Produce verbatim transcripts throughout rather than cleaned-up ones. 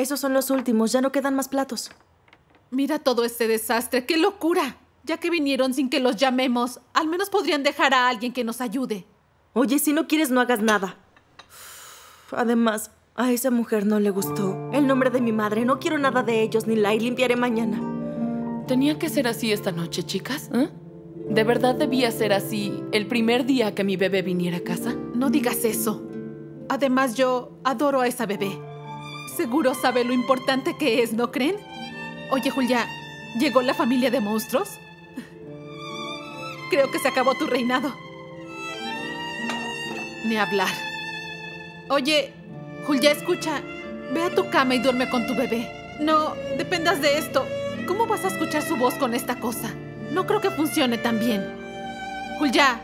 Esos son los últimos, ya no quedan más platos. Mira todo este desastre, ¡qué locura! Ya que vinieron sin que los llamemos, al menos podrían dejar a alguien que nos ayude. Oye, si no quieres, no hagas nada. Además, a esa mujer no le gustó. El nombre de mi madre, no quiero nada de ellos, Nilay, limpiaré mañana. Tenía que ser así esta noche, chicas. ¿Eh? ¿De verdad debía ser así el primer día que mi bebé viniera a casa? No digas eso. Además, yo adoro a esa bebé. Seguro sabe lo importante que es, ¿no creen? Oye, Julia, ¿llegó la familia de monstruos? Creo que se acabó tu reinado. Ni hablar. Oye, Julia, escucha. Ve a tu cama y duerme con tu bebé. No, dependas de esto. ¿Cómo vas a escuchar su voz con esta cosa? No creo que funcione tan bien. Julia.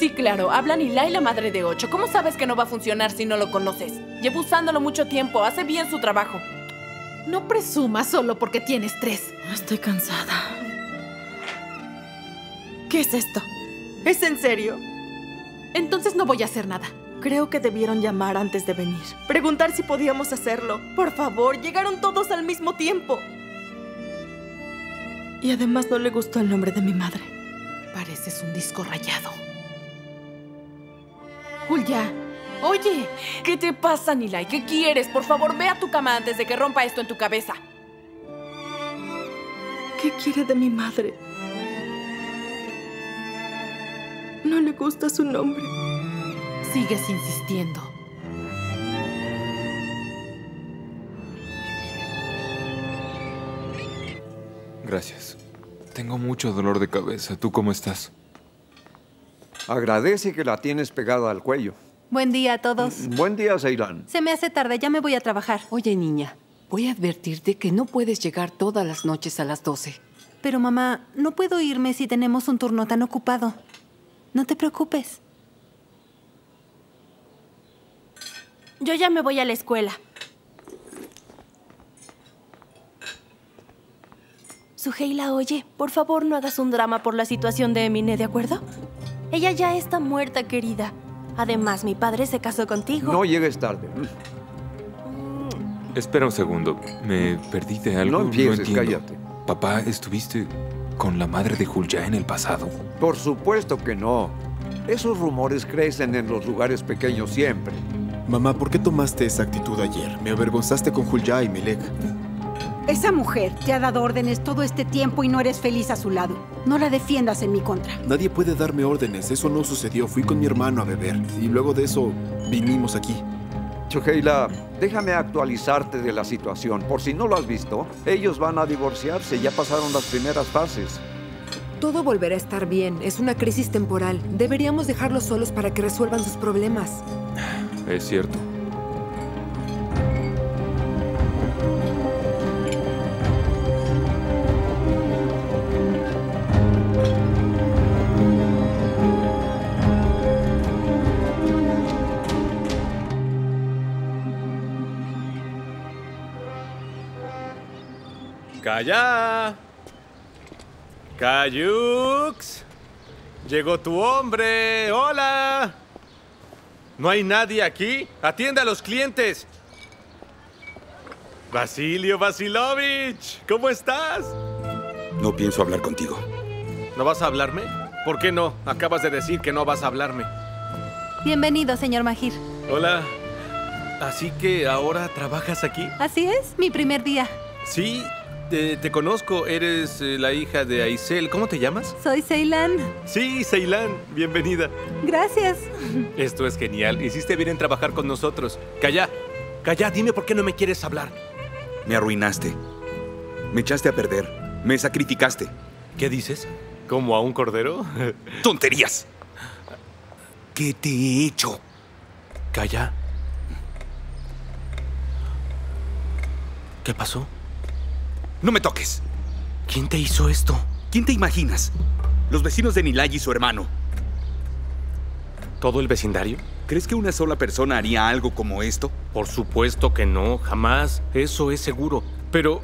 Sí, claro. Habla Nilay, la madre de ocho. ¿Cómo sabes que no va a funcionar si no lo conoces? Llevo usándolo mucho tiempo. Hace bien su trabajo. No presumas solo porque tienes tres. Estoy cansada. ¿Qué es esto? ¿Es en serio? Entonces no voy a hacer nada. Creo que debieron llamar antes de venir. Preguntar si podíamos hacerlo. Por favor, llegaron todos al mismo tiempo. Y además no le gustó el nombre de mi madre. Pareces un disco rayado. Julia... Oye, ¿qué te pasa, Nilay? ¿Qué quieres? Por favor, ve a tu cama antes de que rompa esto en tu cabeza. ¿Qué quiere de mi madre? No le gusta su nombre. Sigues insistiendo. Gracias. Tengo mucho dolor de cabeza. ¿Tú cómo estás? Agradece que la tienes pegada al cuello. Buen día a todos. Buen día, Ceylan. Se me hace tarde, ya me voy a trabajar. Oye, niña, voy a advertirte que no puedes llegar todas las noches a las doce. Pero, mamá, no puedo irme si tenemos un turno tan ocupado. No te preocupes. Yo ya me voy a la escuela. Süheyla, oye, por favor no hagas un drama por la situación de Emine, ¿de acuerdo? Ella ya está muerta, querida. Además, mi padre se casó contigo. No llegues tarde. Espera un segundo. Me perdí de algo. No empieces, no cállate. Papá, ¿estuviste con la madre de Julia en el pasado? Por supuesto que no. Esos rumores crecen en los lugares pequeños siempre. Mamá, ¿por qué tomaste esa actitud ayer? Me avergonzaste con Julia y Melek. Esa mujer te ha dado órdenes todo este tiempo y no eres feliz a su lado. No la defiendas en mi contra. Nadie puede darme órdenes. Eso no sucedió. Fui con mi hermano a beber. Y luego de eso, vinimos aquí. Süheyla, déjame actualizarte de la situación. Por si no lo has visto, ellos van a divorciarse. Ya pasaron las primeras fases. Todo volverá a estar bien. Es una crisis temporal. Deberíamos dejarlos solos para que resuelvan sus problemas. Es cierto. ¡Calla! ¡Cayux! ¡Llegó tu hombre! ¡Hola! ¿No hay nadie aquí? ¡Atienda a los clientes! ¡Basilio Vasilovich! ¿Cómo estás? No pienso hablar contigo. ¿No vas a hablarme? ¿Por qué no? Acabas de decir que no vas a hablarme. Bienvenido, señor Mahir. Hola. ¿Así que ahora trabajas aquí? Así es, mi primer día. Sí. Te, te conozco, eres eh, la hija de Aisel. ¿Cómo te llamas? Soy Ceylan. Sí, Ceylan. Bienvenida. Gracias. Esto es genial. Hiciste bien en trabajar con nosotros. Calla. Calla, dime por qué no me quieres hablar. Me arruinaste. Me echaste a perder. Me sacrificaste. ¿Qué dices? ¿Como a un cordero? ¡Tonterías! ¿Qué te he hecho? Calla. ¿Qué pasó? ¡No me toques! ¿Quién te hizo esto? ¿Quién te imaginas? Los vecinos de Nilay y su hermano. ¿Todo el vecindario? ¿Crees que una sola persona haría algo como esto? Por supuesto que no, jamás. Eso es seguro. Pero,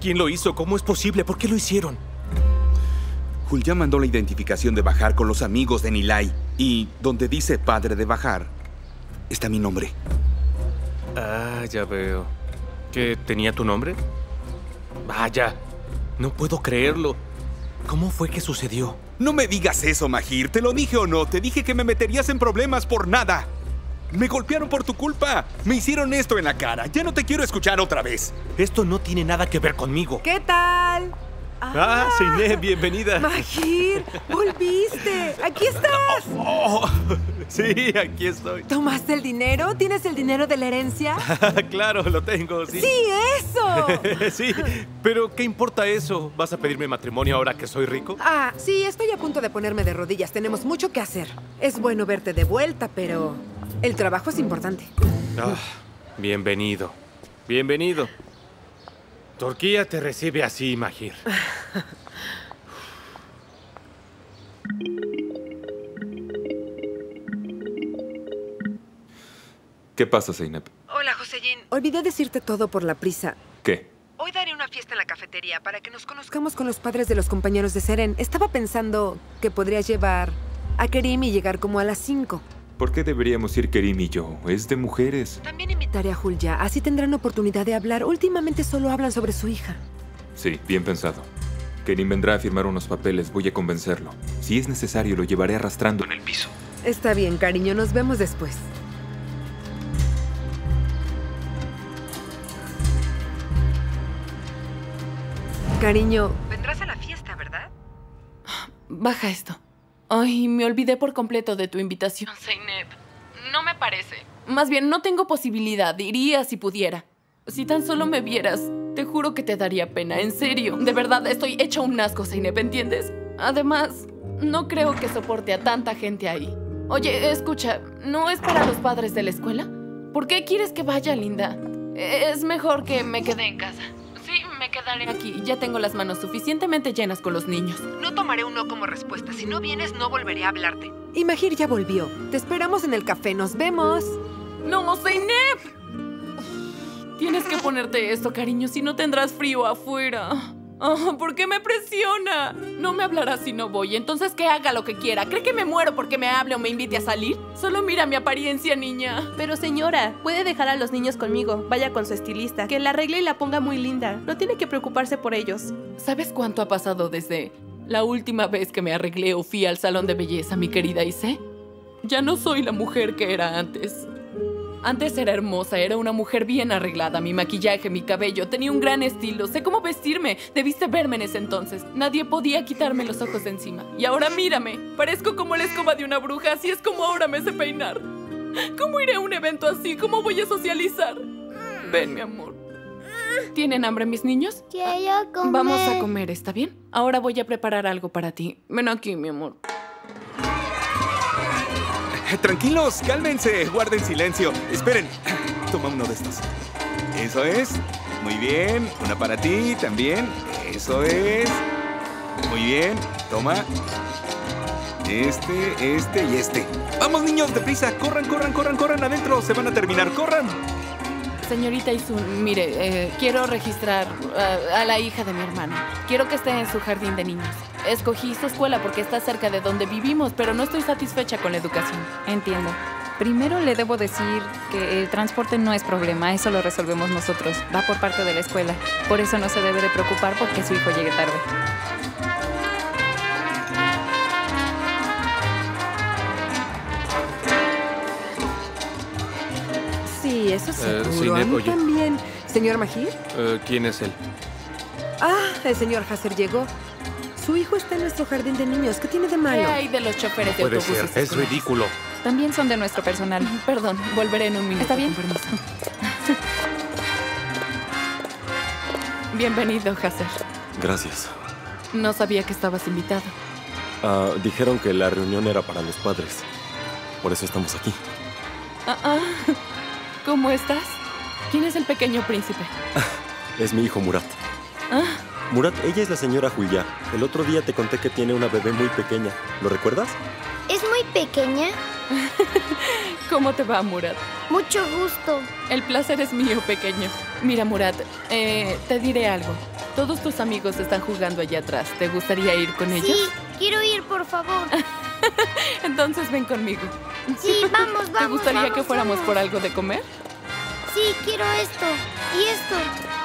¿quién lo hizo? ¿Cómo es posible? ¿Por qué lo hicieron? Julia mandó la identificación de Bahar con los amigos de Nilay. Y donde dice padre de Bahar, está mi nombre. Ah, ya veo. ¿Que tenía tu nombre? Vaya, no puedo creerlo. ¿Cómo fue que sucedió? No me digas eso, Mahir. ¿Te lo dije o no? Te dije que me meterías en problemas por nada. Me golpearon por tu culpa. Me hicieron esto en la cara. Ya no te quiero escuchar otra vez. Esto no tiene nada que ver conmigo. ¿Qué tal? Ah, ah Zeynep, bienvenida. Mahir, volviste. Aquí estás. Oh, oh. Sí, aquí estoy. ¿Tomaste el dinero? ¿Tienes el dinero de la herencia? Claro, lo tengo, sí. ¡Sí, eso! Sí, pero ¿qué importa eso? ¿Vas a pedirme matrimonio ahora que soy rico? Ah, sí, estoy a punto de ponerme de rodillas. Tenemos mucho que hacer. Es bueno verte de vuelta, pero el trabajo es importante. Ah, bienvenido. Bienvenido. Turquía te recibe así, Mahir. ¿Qué pasa, Zeynep? Hola, Josellín. Olvidé decirte todo por la prisa. ¿Qué? Hoy daré una fiesta en la cafetería para que nos conozcamos con los padres de los compañeros de Seren. Estaba pensando que podría llevar a Kerim y llegar como a las cinco. ¿Por qué deberíamos ir Kerim y yo? Es de mujeres. También invitaré a Hülya. Así tendrán oportunidad de hablar. Últimamente solo hablan sobre su hija. Sí, bien pensado. Kerim vendrá a firmar unos papeles. Voy a convencerlo. Si es necesario, lo llevaré arrastrando en el piso. Está bien, cariño. Nos vemos después. Cariño, vendrás a la fiesta, ¿verdad? Baja esto. Ay, me olvidé por completo de tu invitación, Zeynep. No me parece. Más bien, no tengo posibilidad. Iría si pudiera. Si tan solo me vieras, te juro que te daría pena, en serio. De verdad, estoy hecha un asco, Zeynep, ¿entiendes? Además, no creo que soporte a tanta gente ahí. Oye, escucha, ¿no es para los padres de la escuela? ¿Por qué quieres que vaya, linda? Es mejor que me quede en casa. Me quedaré aquí. Ya tengo las manos suficientemente llenas con los niños. No tomaré un no como respuesta. Si no vienes, no volveré a hablarte. Y Mahir ya volvió. Te esperamos en el café. ¡Nos vemos! ¡No, Zeynep! Tienes que ponerte esto, cariño, si no tendrás frío afuera. Oh, ¿por qué me presiona? No me hablará si no voy. Entonces que haga lo que quiera. ¿Cree que me muero porque me hable o me invite a salir? Solo mira mi apariencia, niña. Pero señora, puede dejar a los niños conmigo. Vaya con su estilista, que la arregle y la ponga muy linda. No tiene que preocuparse por ellos. ¿Sabes cuánto ha pasado desde la última vez que me arreglé o fui al salón de belleza, mi querida Isé? Ya no soy la mujer que era antes. Antes era hermosa, era una mujer bien arreglada. Mi maquillaje, mi cabello, tenía un gran estilo. Sé cómo vestirme. Debiste verme en ese entonces. Nadie podía quitarme los ojos de encima. Y ahora mírame. Parezco como la escoba de una bruja. Así es como ahora me sé peinar. ¿Cómo iré a un evento así? ¿Cómo voy a socializar? Ven, mi amor. ¿Tienen hambre, mis niños? Quiero comer. Vamos a comer, ¿está bien? Ahora voy a preparar algo para ti. Ven aquí, mi amor. Tranquilos, cálmense, guarden silencio. Esperen, toma uno de estos. Eso es, muy bien. Una para ti también. Eso es, muy bien. Toma este, este y este. Vamos niños, deprisa, corran, corran, corran, corran adentro. Se van a terminar, corran. Señorita Isun, mire, eh, quiero registrar uh, a la hija de mi hermano. Quiero que esté en su jardín de niños. Escogí su escuela porque está cerca de donde vivimos, pero no estoy satisfecha con la educación. Entiendo. Primero le debo decir que el transporte no es problema, eso lo resolvemos nosotros. Va por parte de la escuela. Por eso no se debe de preocupar porque su hijo llegue tarde. Sí, eso seguro. Uh, sí, a mí también. ¿Señor Mahir? Uh, ¿Quién es él? Ah, el señor Hasser llegó. Su hijo está en nuestro jardín de niños. ¿Qué tiene de malo? ¿Qué hay de los choferes de autobuses? Puede ser. Es ridículo. También son de nuestro personal. Perdón, volveré en un minuto. ¿Está bien? Con permiso. Bienvenido, Hasser. Gracias. No sabía que estabas invitado. Uh, dijeron que la reunión era para los padres. Por eso estamos aquí. Ah, uh -uh. ¿Cómo estás? ¿Quién es el pequeño príncipe? Es mi hijo Murat. ¿Ah? Murat, ella es la señora Hülya. El otro día te conté que tiene una bebé muy pequeña. ¿Lo recuerdas? ¿Es muy pequeña? ¿Cómo te va, Murat? Mucho gusto. El placer es mío, pequeño. Mira, Murat, eh, te diré algo. Todos tus amigos están jugando allá atrás. ¿Te gustaría ir con ellos? Sí, quiero ir, por favor. Entonces ven conmigo. Sí, vamos, vamos. ¿Te gustaría vamos, que fuéramos vamos. por algo de comer? Sí, quiero esto. Y esto,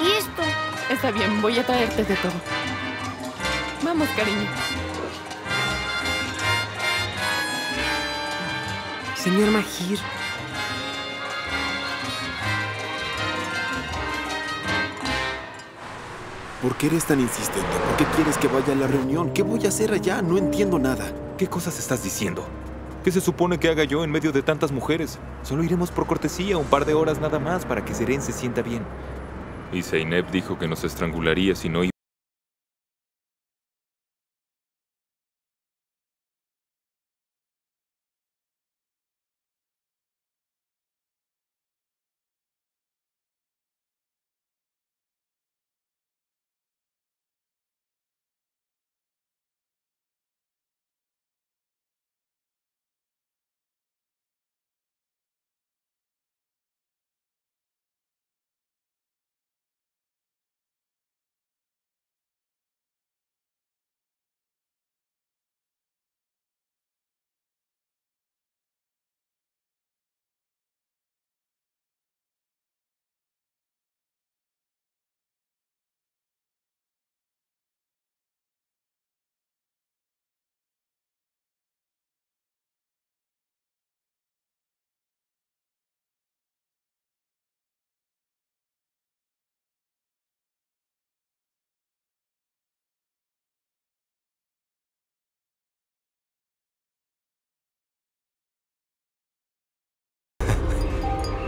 y esto. Está bien, voy a traerte de todo. Vamos, cariño. Señor Mahir. ¿Por qué eres tan insistente? ¿Por qué quieres que vaya a la reunión? ¿Qué voy a hacer allá? No entiendo nada. ¿Qué cosas estás diciendo? ¿Qué se supone que haga yo en medio de tantas mujeres? Solo iremos por cortesía un par de horas nada más para que Seren se sienta bien. Y Zeynep dijo que nos estrangularía si no iba.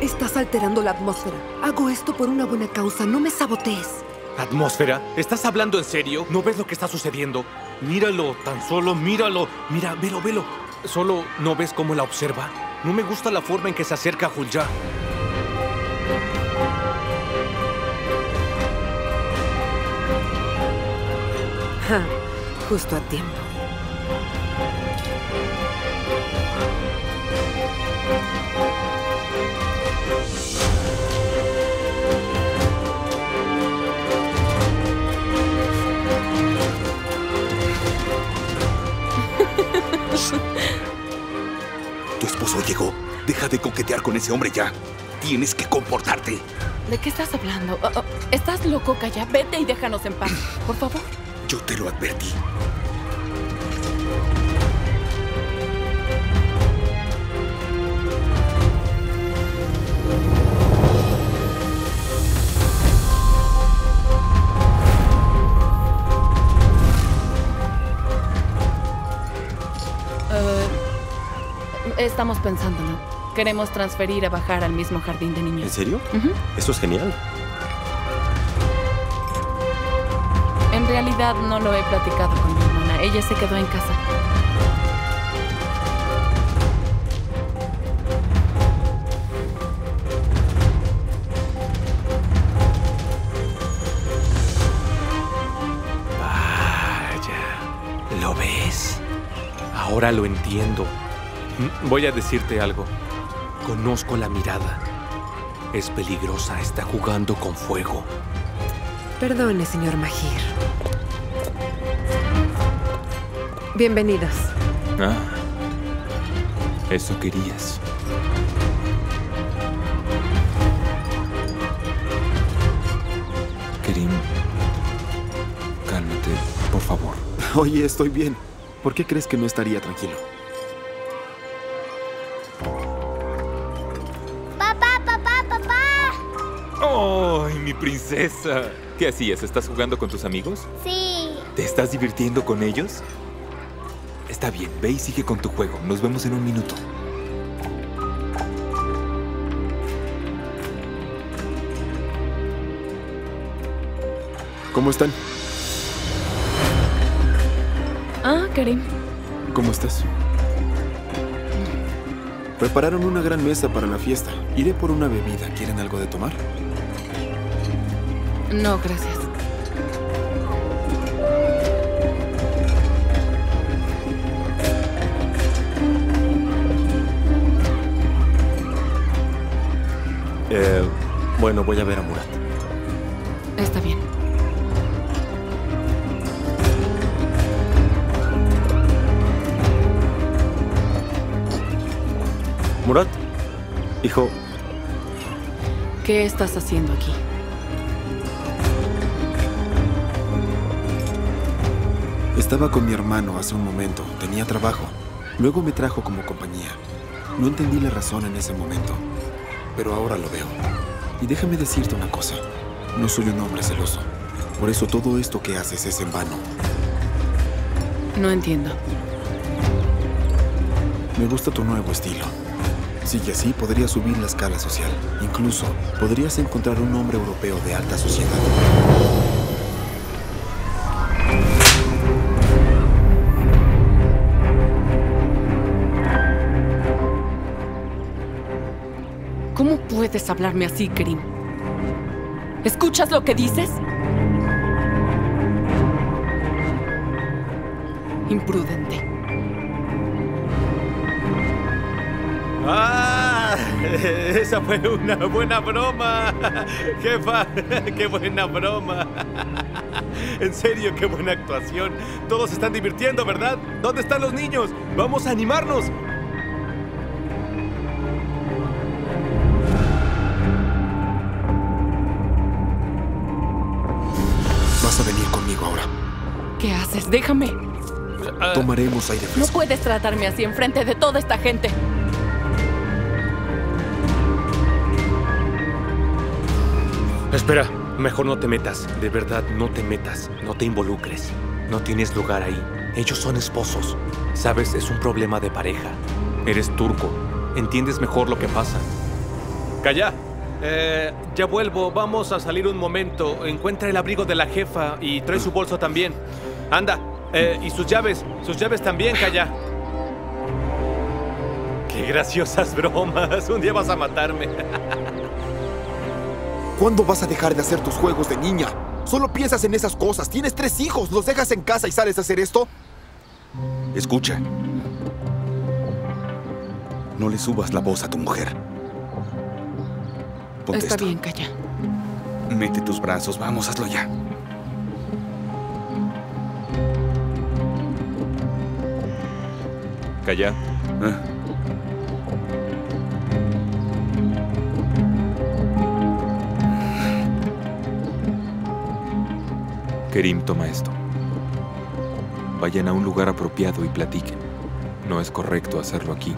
Estás alterando la atmósfera. Hago esto por una buena causa. No me sabotees. ¿Atmósfera? ¿Estás hablando en serio? ¿No ves lo que está sucediendo? Míralo, tan solo míralo. Mira, velo, velo. ¿Solo no ves cómo la observa? No me gusta la forma en que se acerca a Hülya. Ja, justo a tiempo. Tu esposo llegó. Deja de coquetear con ese hombre ya. Tienes que comportarte. ¿De qué estás hablando? Oh, oh, ¿estás loco, Calla? Vete y déjanos en paz, por favor. Yo te lo advertí. Estamos pensándolo. Queremos transferir a Bahar al mismo jardín de niños. ¿En serio? Uh-huh. Eso es genial. En realidad no lo he platicado con mi hermana. Ella se quedó en casa. Vaya. ¿Lo ves? Ahora lo entiendo. Voy a decirte algo. Conozco la mirada. Es peligrosa, está jugando con fuego. Perdone, señor Mahir. Bienvenidos. Ah, eso querías. Kerim, cálmate, por favor. Oye, estoy bien. ¿Por qué crees que no estaría tranquilo? Princesa, ¿qué hacías? ¿Estás jugando con tus amigos? Sí. ¿Te estás divirtiendo con ellos? Está bien, ve y sigue con tu juego. Nos vemos en un minuto. ¿Cómo están? Ah, Kerim. ¿Cómo estás? Prepararon una gran mesa para la fiesta. Iré por una bebida. ¿Quieren algo de tomar? No, gracias. Eh, bueno, voy a ver a Murat. Está bien. Murat, hijo. ¿Qué estás haciendo aquí? Estaba con mi hermano hace un momento, tenía trabajo. Luego me trajo como compañía. No entendí la razón en ese momento, pero ahora lo veo. Y déjame decirte una cosa, no soy un hombre celoso. Por eso todo esto que haces es en vano. No entiendo. Me gusta tu nuevo estilo. Sigue así, podrías subir la escala social. Incluso, podrías encontrar un hombre europeo de alta sociedad. ¿Cómo puedes hablarme así, Kerim? ¿Escuchas lo que dices? Imprudente. ¡Ah! Esa fue una buena broma. Jefa, qué buena broma. En serio, qué buena actuación. Todos se están divirtiendo, ¿verdad? ¿Dónde están los niños? ¡Vamos a animarnos! Vas a venir conmigo ahora. ¿Qué haces? Déjame. Tomaremos aire fresco. No puedes tratarme así enfrente de toda esta gente. Espera, mejor no te metas. De verdad, no te metas. No te involucres. No tienes lugar ahí. Ellos son esposos. Sabes, es un problema de pareja. Eres turco. Entiendes mejor lo que pasa. Calla. Eh, ya vuelvo. Vamos a salir un momento. Encuentra el abrigo de la jefa y trae su bolso también. Anda. Eh, y sus llaves. Sus llaves también, calla. Qué graciosas bromas. Un día vas a matarme. ¿Cuándo vas a dejar de hacer tus juegos de niña? Solo piensas en esas cosas. Tienes tres hijos. ¿Los dejas en casa y sales a hacer esto? Escucha. No le subas la voz a tu mujer. Ponte Está esto. bien, calla. Mete tus brazos. Vamos, hazlo ya. Calla. ¿Ah? Kerim, toma esto. Vayan a un lugar apropiado y platiquen. No es correcto hacerlo aquí.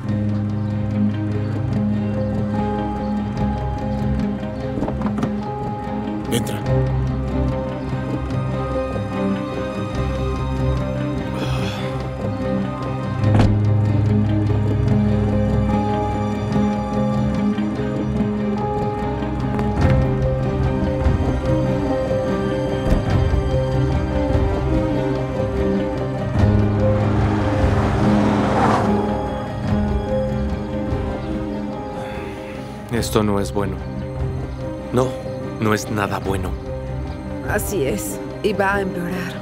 Entra. Esto no es bueno. No, no es nada bueno. Así es, y va a empeorar.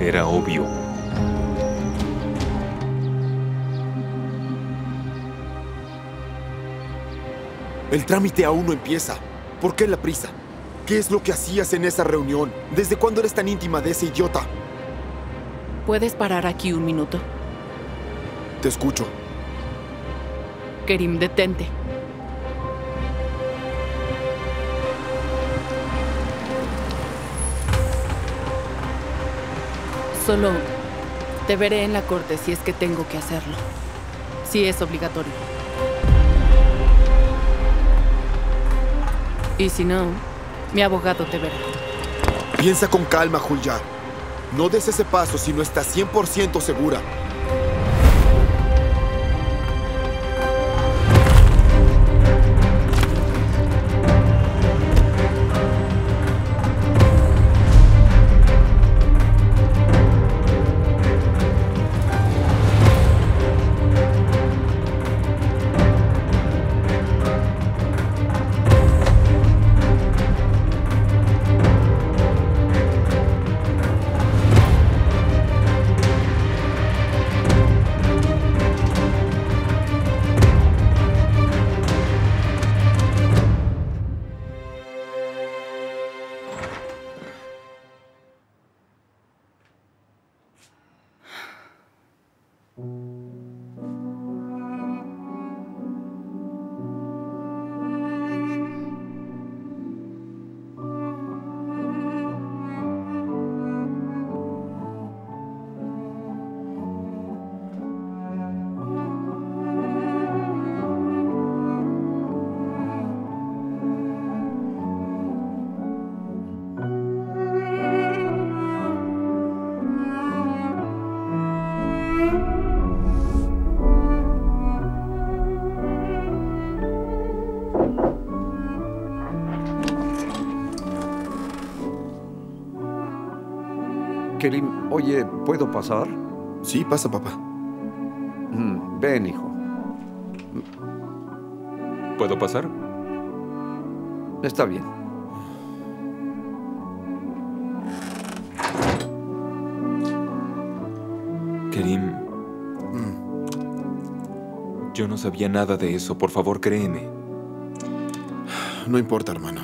Era obvio. El trámite aún no empieza. ¿Por qué la prisa? ¿Qué es lo que hacías en esa reunión? ¿Desde cuándo eres tan íntima de ese idiota? ¿Puedes parar aquí un minuto? Te escucho. Kerim, detente. Solo te veré en la corte si es que tengo que hacerlo. Si es obligatorio. Y si no, mi abogado te verá. Piensa con calma, Hülya. No des ese paso si no estás cien por ciento segura. Kerim, oye, ¿puedo pasar? Sí, pasa, papá. Mm, ven, hijo. ¿Puedo pasar? Está bien. Kerim, mm. yo no sabía nada de eso. Por favor, créeme. No importa, hermano.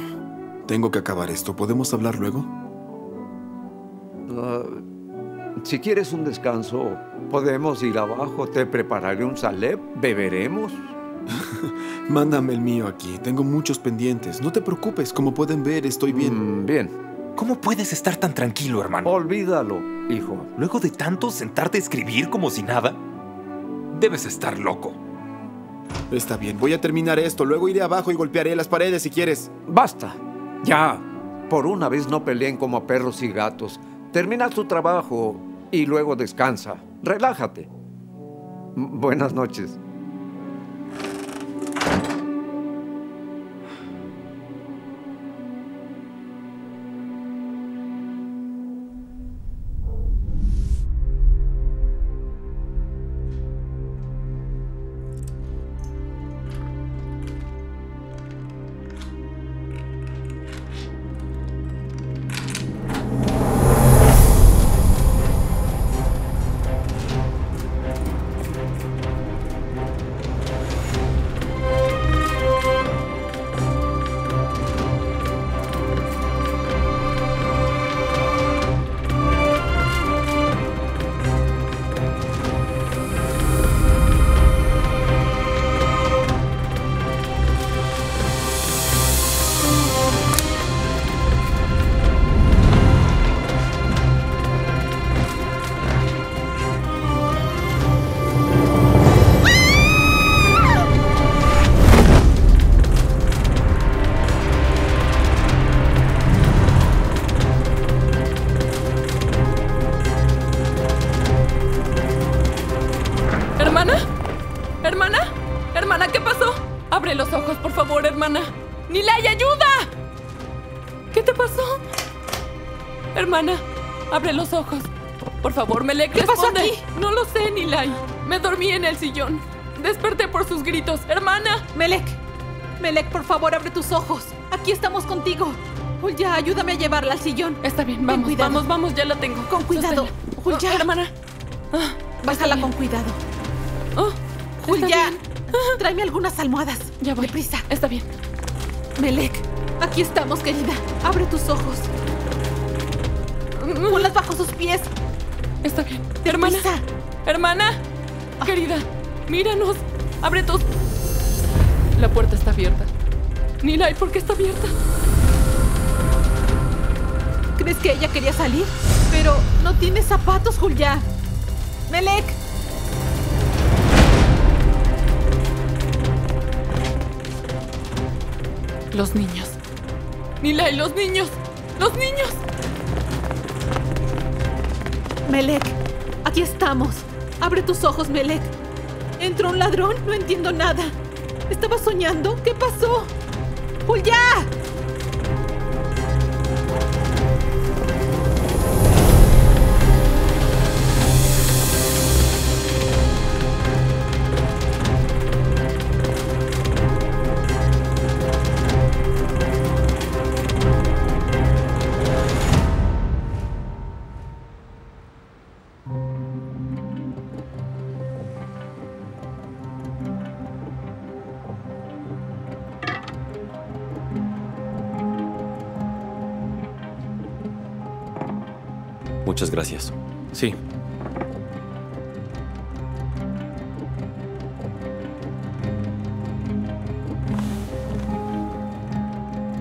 Tengo que acabar esto. ¿Podemos hablar luego? Uh, si quieres un descanso, podemos ir abajo. Te prepararé un salep. Beberemos. Mándame el mío aquí. Tengo muchos pendientes. No te preocupes. Como pueden ver, estoy bien. Mm, bien. ¿Cómo puedes estar tan tranquilo, hermano? Olvídalo, hijo. Luego de tanto sentarte a escribir como si nada, debes estar loco. Está bien. Voy a terminar esto. Luego iré abajo y golpearé las paredes si quieres. Basta. Ya. Por una vez no peleen como perros y gatos. Termina tu trabajo y luego descansa. Relájate. Buenas noches. ¡Nilay, ayuda! ¿Qué te pasó? Hermana, abre los ojos. Por favor, Melek, responde. ¿Qué pasó aquí? No lo sé, Nilay. Me dormí en el sillón. Desperté por sus gritos. ¡Hermana! Melek, Melek, por favor, abre tus ojos. Aquí estamos contigo. Hülya, ayúdame a llevarla al sillón. Está bien, vamos, vamos, vamos, ya la tengo. Con cuidado. Hülya, hermana. Ah, bájala con cuidado. Oh, Hülya, tráeme algunas almohadas. Ya voy. Deprisa. Está bien. Melek, aquí estamos, querida. Abre tus ojos. Ponlas bajo sus pies. Está bien. Hermana. Hermana. Ah. Querida, míranos. Abre tus... La puerta está abierta. Nilay, ¿por qué está abierta? ¿Crees que ella quería salir? Pero no tiene zapatos, Hülya. Melek. Los niños. Nilay, los niños. Los niños. Melek, aquí estamos. Abre tus ojos, Melek. ¿Entró un ladrón? No entiendo nada. ¿Estaba soñando? ¿Qué pasó? ¡Hülya! Muchas gracias. Sí.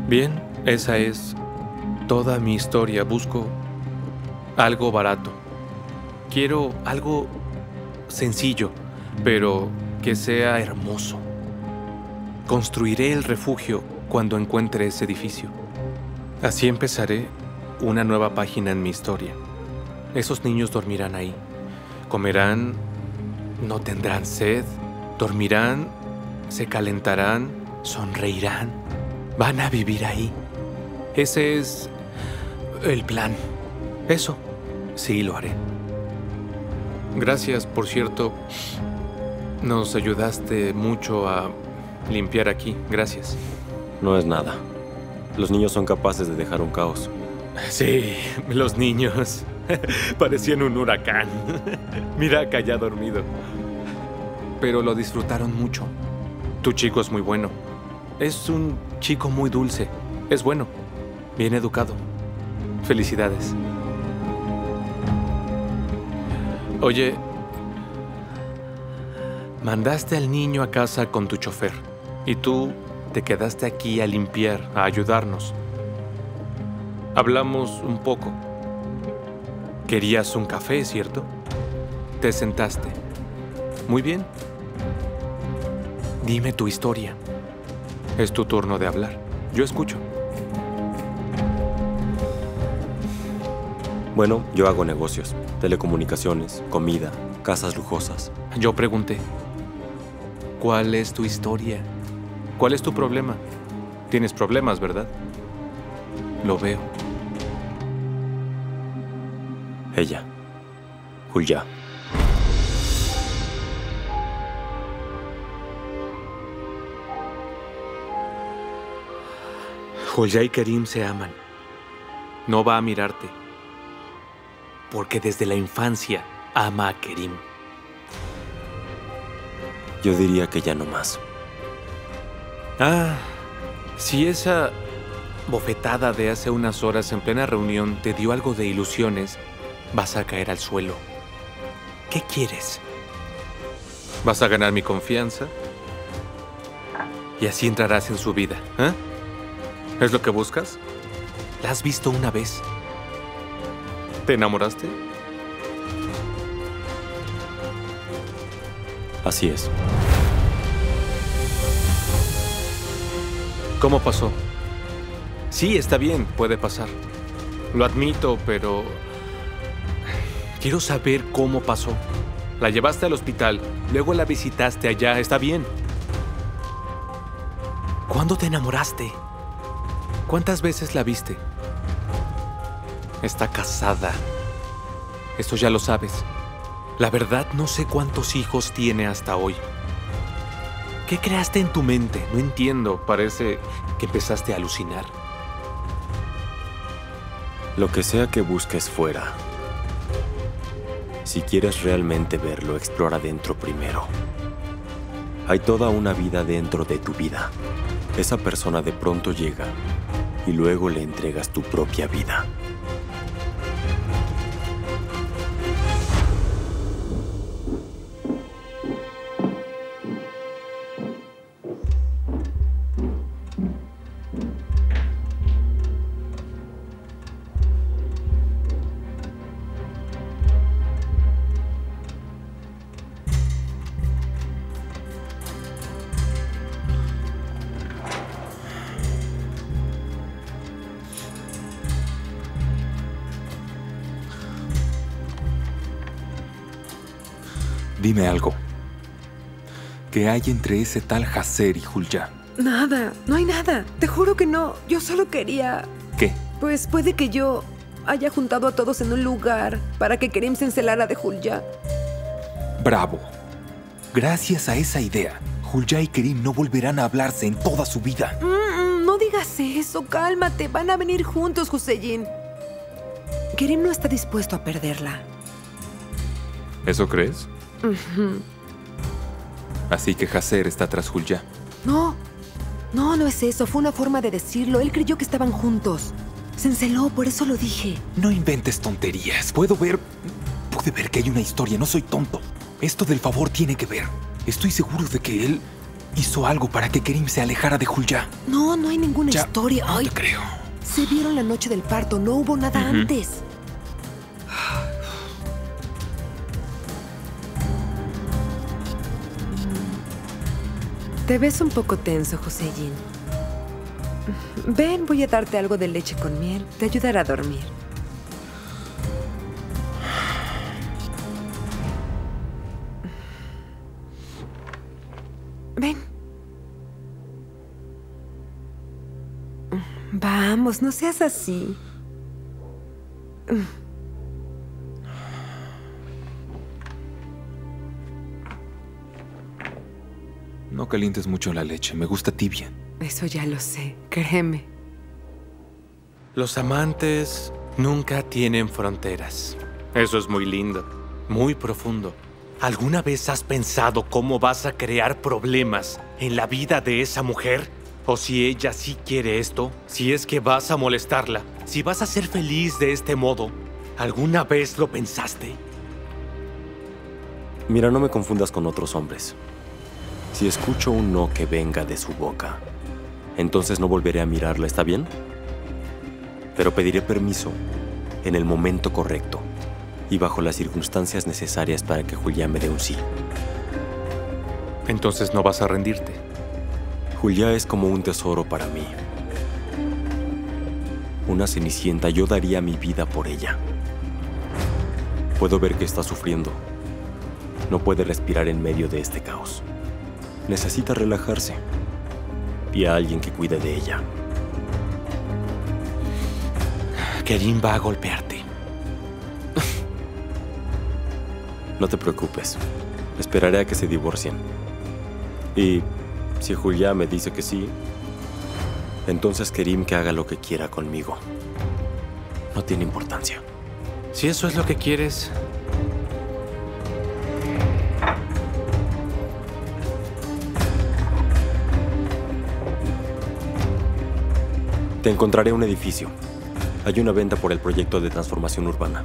Bien, esa es toda mi historia. Busco algo barato. Quiero algo sencillo, pero que sea hermoso. Construiré el refugio cuando encuentre ese edificio. Así empezaré una nueva página en mi historia. Esos niños dormirán ahí, comerán, no tendrán sed, dormirán, se calentarán, sonreirán, van a vivir ahí. Ese es el plan. Eso Sí, lo haré. Gracias, por cierto. Nos ayudaste mucho a limpiar aquí. Gracias. No es nada. Los niños son capaces de dejar un caos. Sí, los niños. Parecían un huracán. Mira, cayó dormido. Pero lo disfrutaron mucho. Tu chico es muy bueno. Es un chico muy dulce. Es bueno. Bien educado. Felicidades. Oye, mandaste al niño a casa con tu chofer y tú te quedaste aquí a limpiar, a ayudarnos. Hablamos un poco. Querías un café, ¿cierto? Te sentaste. Muy bien. Dime tu historia. Es tu turno de hablar. Yo escucho. Bueno, yo hago negocios, telecomunicaciones, comida, casas lujosas. Yo pregunté, ¿cuál es tu historia? ¿Cuál es tu problema? Tienes problemas, ¿verdad? Lo veo. Ella, Hülya. Hülya y Kerim se aman. No va a mirarte. Porque desde la infancia ama a Kerim. Yo diría que ya no más. Ah, si esa bofetada de hace unas horas en plena reunión te dio algo de ilusiones, vas a caer al suelo. ¿Qué quieres? ¿Vas a ganar mi confianza? Y así entrarás en su vida, ¿eh? ¿Es lo que buscas? La has visto una vez. ¿Te enamoraste? Así es. ¿Cómo pasó? Sí, está bien, puede pasar. Lo admito, pero... quiero saber cómo pasó. La llevaste al hospital, luego la visitaste allá, está bien. ¿Cuándo te enamoraste? ¿Cuántas veces la viste? Está casada. Esto ya lo sabes. La verdad, no sé cuántos hijos tiene hasta hoy. ¿Qué creaste en tu mente? No entiendo. Parece que empezaste a alucinar. Lo que sea que busques fuera. Si quieres realmente verlo, explora dentro primero. Hay toda una vida dentro de tu vida. Esa persona de pronto llega y luego le entregas tu propia vida. Dime algo. ¿Qué hay entre ese tal Hacer y Hülya? Nada, no hay nada. Te juro que no. Yo solo quería... ¿Qué? Pues puede que yo haya juntado a todos en un lugar para que Kerim se encelara de Hülya. Bravo. Gracias a esa idea, Hülya y Kerim no volverán a hablarse en toda su vida. Mm, mm, no digas eso, cálmate. Van a venir juntos, Hüseyin. Kerim no está dispuesto a perderla. ¿Eso crees? Uh-huh. Así que Hacer está tras Hülya. No, no, no es eso. Fue una forma de decirlo. Él creyó que estaban juntos. Se enceló, por eso lo dije. No inventes tonterías. Puedo ver... Pude ver que hay una historia. No soy tonto. Esto del favor tiene que ver. Estoy seguro de que él hizo algo para que Kerim se alejara de Hülya. No, no hay ninguna ya, historia. No Ay, te creo. Se vieron la noche del parto. No hubo nada uh-huh. antes. Te ves un poco tenso, Hüseyin. Ven, voy a darte algo de leche con miel. Te ayudará a dormir. Ven. Vamos, no seas así. No calientes mucho la leche, me gusta tibia. Eso ya lo sé, créeme. Los amantes nunca tienen fronteras. Eso es muy lindo, muy profundo. ¿Alguna vez has pensado cómo vas a crear problemas en la vida de esa mujer? ¿O si ella sí quiere esto? ¿Si es que vas a molestarla? ¿Si vas a ser feliz de este modo? ¿Alguna vez lo pensaste? Mira, no me confundas con otros hombres. Si escucho un no que venga de su boca, entonces no volveré a mirarla, ¿está bien? Pero pediré permiso en el momento correcto y bajo las circunstancias necesarias para que Julia me dé un sí. Entonces no vas a rendirte. Julia es como un tesoro para mí. Una cenicienta, yo daría mi vida por ella. Puedo ver que está sufriendo. No puede respirar en medio de este caos. Necesita relajarse y a alguien que cuide de ella. Kerim va a golpearte. No te preocupes. Esperaré a que se divorcien. Y si Julia me dice que sí, entonces Kerim que haga lo que quiera conmigo. No tiene importancia. Si eso es lo que quieres... Te encontraré un edificio. Hay una venta por el proyecto de transformación urbana.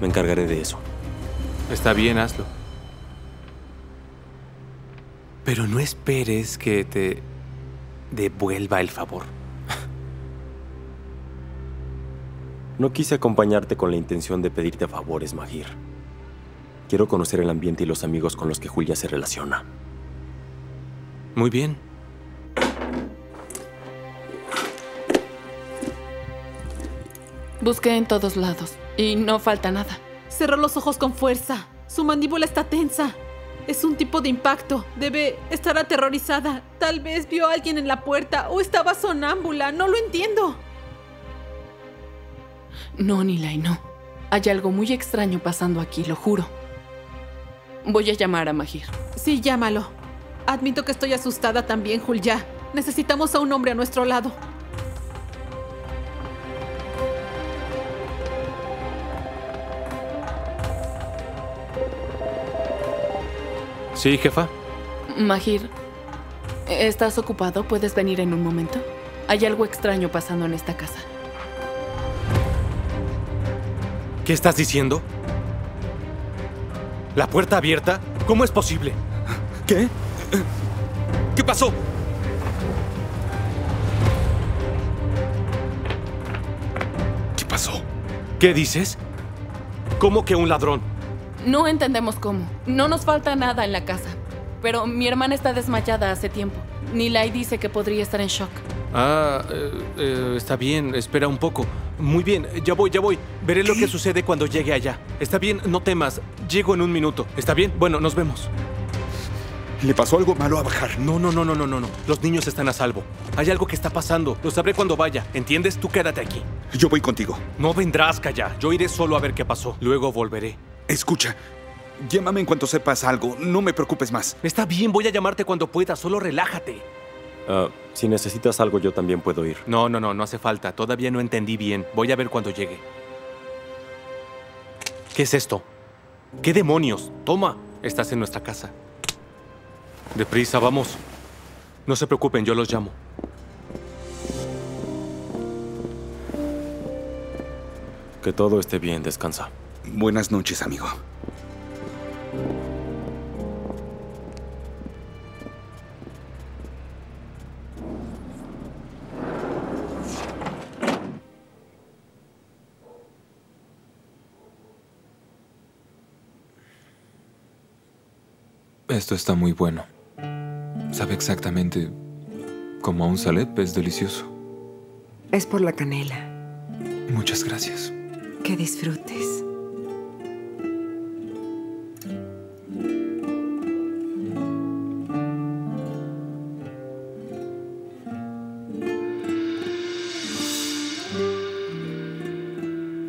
Me encargaré de eso. Está bien, hazlo. Pero no esperes que te devuelva el favor. No quise acompañarte con la intención de pedirte favores, Mahir. Quiero conocer el ambiente y los amigos con los que Julia se relaciona. Muy bien. Busqué en todos lados y no falta nada. Cerró los ojos con fuerza. Su mandíbula está tensa. Es un tipo de impacto. Debe estar aterrorizada. Tal vez vio a alguien en la puerta o estaba sonámbula. No lo entiendo. No, Nilay, no. Hay algo muy extraño pasando aquí, lo juro. Voy a llamar a Mahir. Sí, llámalo. Admito que estoy asustada también, Julia. Necesitamos a un hombre a nuestro lado. Sí, jefa. Mahir, ¿estás ocupado? ¿Puedes venir en un momento? Hay algo extraño pasando en esta casa. ¿Qué estás diciendo? ¿La puerta abierta? ¿Cómo es posible? ¿Qué? ¿Qué pasó? ¿Qué pasó? ¿Qué dices? ¿Cómo que un ladrón? No entendemos cómo. No nos falta nada en la casa. Pero mi hermana está desmayada hace tiempo. Nilay dice que podría estar en shock. Ah, eh, eh, está bien. Espera un poco. Muy bien, ya voy, ya voy. Veré ¿Qué? lo que sucede cuando llegue allá. Está bien, no temas. Llego en un minuto. ¿Está bien? Bueno, nos vemos. ¿Le pasó algo malo a Bahar? No, no, no, no, no, no. Los niños están a salvo. Hay algo que está pasando. Lo sabré cuando vaya. ¿Entiendes? Tú quédate aquí. Yo voy contigo. No vendrás, calla. Yo iré solo a ver qué pasó. Luego volveré. Escucha, llámame en cuanto sepas algo. No me preocupes más. Está bien, voy a llamarte cuando pueda. Solo relájate. Uh, si necesitas algo, yo también puedo ir. No, no, no, no hace falta. Todavía no entendí bien. Voy a ver cuando llegue. ¿Qué es esto? ¿Qué demonios? Toma, estás en nuestra casa. Deprisa, vamos. No se preocupen, yo los llamo. Que todo esté bien, descansa. Buenas noches, amigo. Esto está muy bueno. Sabe exactamente como a un salep, es delicioso. Es por la canela. Muchas gracias. Que disfrutes.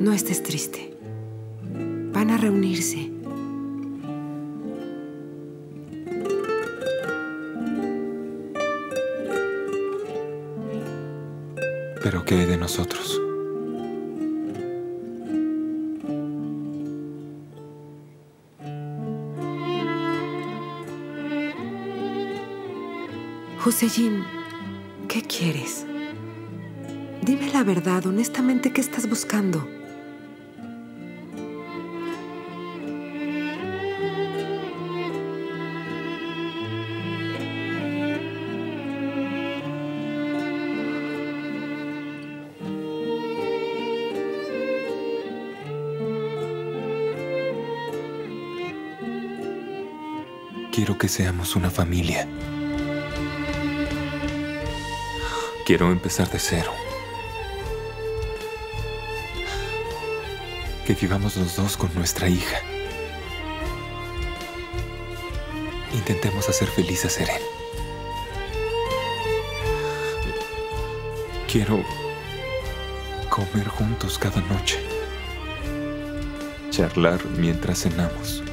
No estés triste. Van a reunirse. pero ¿qué hay de nosotros? Hüseyin, ¿qué quieres? Dime la verdad, honestamente, ¿qué estás buscando? Quiero que seamos una familia. Quiero empezar de cero. Que vivamos los dos con nuestra hija. Intentemos hacer feliz a Seren. Quiero comer juntos cada noche. Charlar mientras cenamos.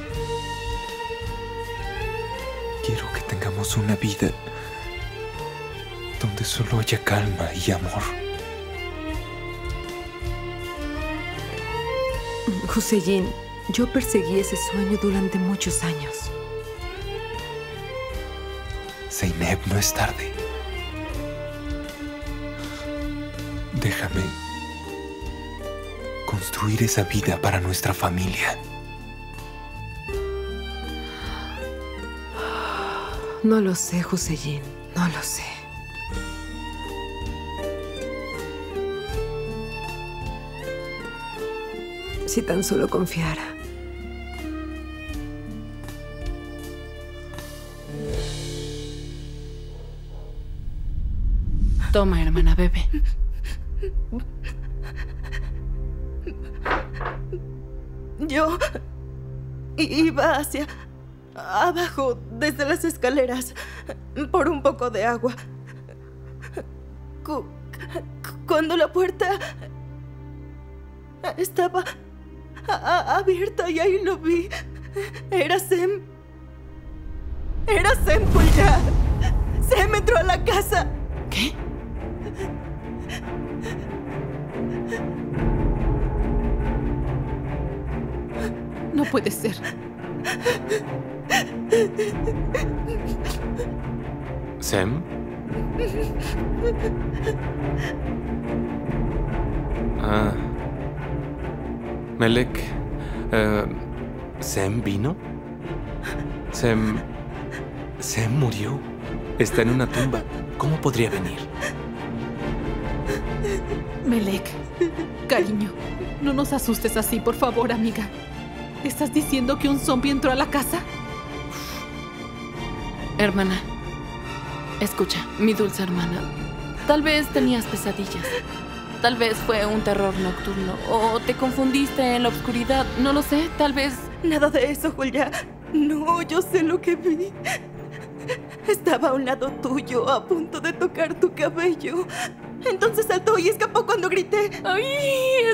Quiero que tengamos una vida donde solo haya calma y amor. Hüseyin, yo perseguí ese sueño durante muchos años. Zeynep, no es tarde. Déjame construir esa vida para nuestra familia. No lo sé, Hüseyin, no lo sé. Si tan solo confiara. Toma, hermana, bebe. Yo iba hacia abajo, desde las escaleras, por un poco de agua. Cu- cuando la puerta estaba abierta y ahí lo vi. Era Cem. Era Cem, Hülya. Cem entró a la casa. ¿Qué? No puede ser. ¿Cem? Ah... Melek, uh, ¿Cem vino? Cem... Cem murió. Está en una tumba. ¿Cómo podría venir? Melek, cariño, no nos asustes así, por favor, amiga. ¿Estás diciendo que un zombie entró a la casa? Hermana, escucha, mi dulce hermana. Tal vez tenías pesadillas. Tal vez fue un terror nocturno, o te confundiste en la oscuridad, no lo sé, tal vez... Nada de eso, Julia. No, yo sé lo que vi. Estaba a un lado tuyo, a punto de tocar tu cabello. Entonces saltó y escapó cuando grité. ¡Ay!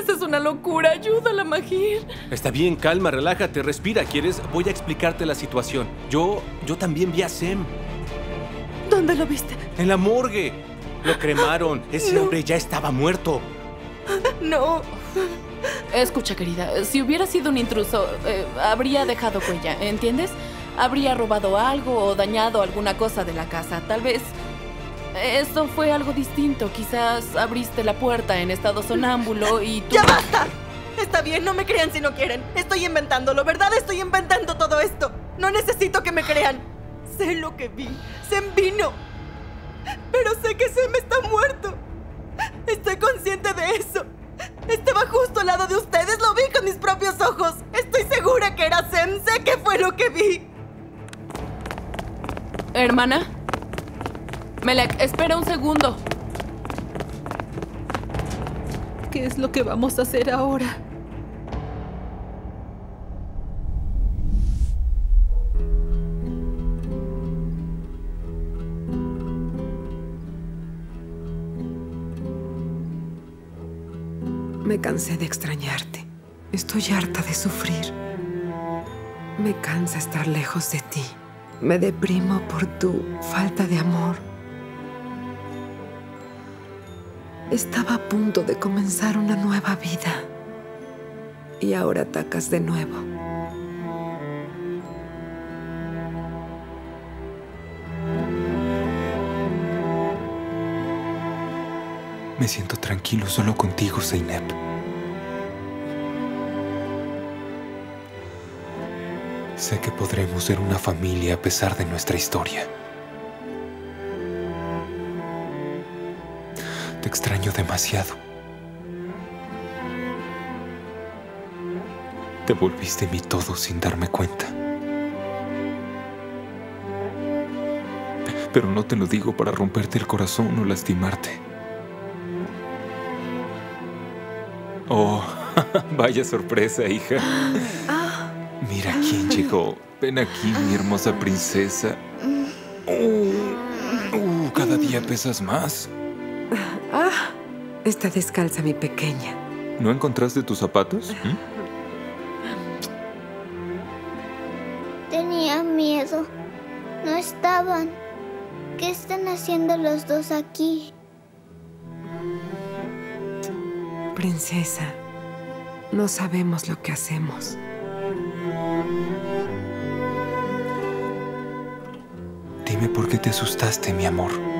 Esa es una locura. Ayúdala, Mahir. Está bien, calma, relájate, respira. ¿Quieres? Voy a explicarte la situación. Yo... yo también vi a Cem. ¿Dónde lo viste? En la morgue. Lo cremaron. Ese no. hombre ya estaba muerto. No. Escucha, querida, si hubiera sido un intruso, eh, habría dejado huella, ¿entiendes? Habría robado algo o dañado alguna cosa de la casa. Tal vez eso fue algo distinto. Quizás abriste la puerta en estado sonámbulo y tú... ¡Ya basta! Está bien, no me crean si no quieren. Estoy inventándolo, ¿verdad? Estoy inventando todo esto. No necesito que me crean. Sé lo que vi. Se vino. Pero sé que Cem está muerto. Estoy consciente de eso. Estaba justo al lado de ustedes. Lo vi con mis propios ojos. Estoy segura que era Cem. Sé que fue lo que vi. Hermana. Melek, espera un segundo. ¿Qué es lo que vamos a hacer ahora? Me cansé de extrañarte. Estoy harta de sufrir. Me cansa estar lejos de ti. Me deprimo por tu falta de amor. Estaba a punto de comenzar una nueva vida. Y ahora atacas de nuevo. Me siento tranquilo solo contigo, Zeynep. Sé que podremos ser una familia a pesar de nuestra historia. Te extraño demasiado. Te volviste mi todo sin darme cuenta. Pero no te lo digo para romperte el corazón o lastimarte. Oh, vaya sorpresa, hija. Mira quién llegó. Ven aquí, mi hermosa princesa. Oh, oh, cada día pesas más. Ah, está descalza, mi pequeña. ¿No encontraste tus zapatos? ¿Mm? No estaban. ¿Qué están haciendo los dos aquí? Princesa, no sabemos lo que hacemos. Dime por qué te asustaste, mi amor.